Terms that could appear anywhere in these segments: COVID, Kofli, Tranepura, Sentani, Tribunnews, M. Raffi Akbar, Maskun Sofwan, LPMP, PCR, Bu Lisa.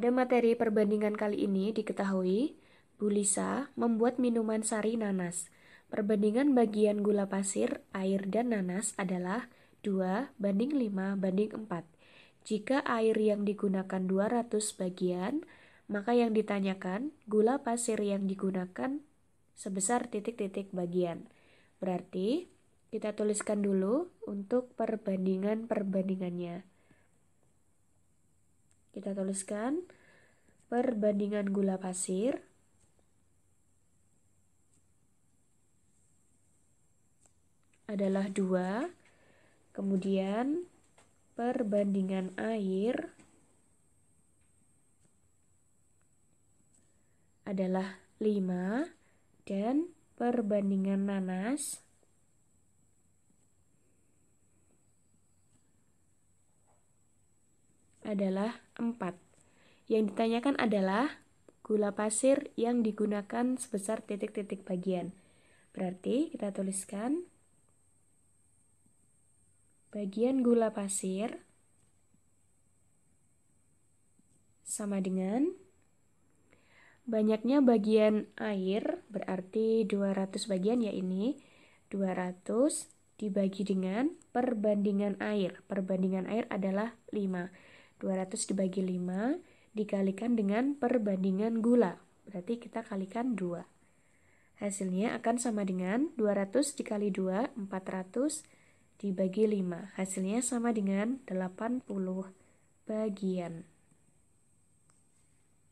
Pada materi perbandingan kali ini diketahui, Bu Lisa membuat minuman sari nanas. Perbandingan bagian gula pasir, air, dan nanas adalah 2:5:4. Jika air yang digunakan 200 bagian, maka yang ditanyakan gula pasir yang digunakan sebesar titik-titik bagian. Berarti kita tuliskan dulu untuk perbandingannya. Kita tuliskan perbandingan gula pasir adalah 2, kemudian perbandingan air adalah 5, dan perbandingan nanas adalah 4. Yang ditanyakan adalah gula pasir yang digunakan sebesar titik-titik bagian. Berarti kita tuliskan bagian gula pasir sama dengan banyaknya bagian air, berarti 200 bagian ya ini, 200 dibagi dengan perbandingan air. Perbandingan air adalah 5. 200 dibagi 5 dikalikan dengan perbandingan gula, berarti kita kalikan 2. Hasilnya akan sama dengan 200 dikali 2, 400 dibagi 5. Hasilnya sama dengan 80 bagian.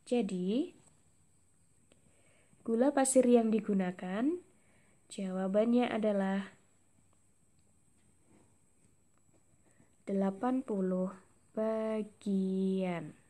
Jadi, gula pasir yang digunakan jawabannya adalah 80 bagian.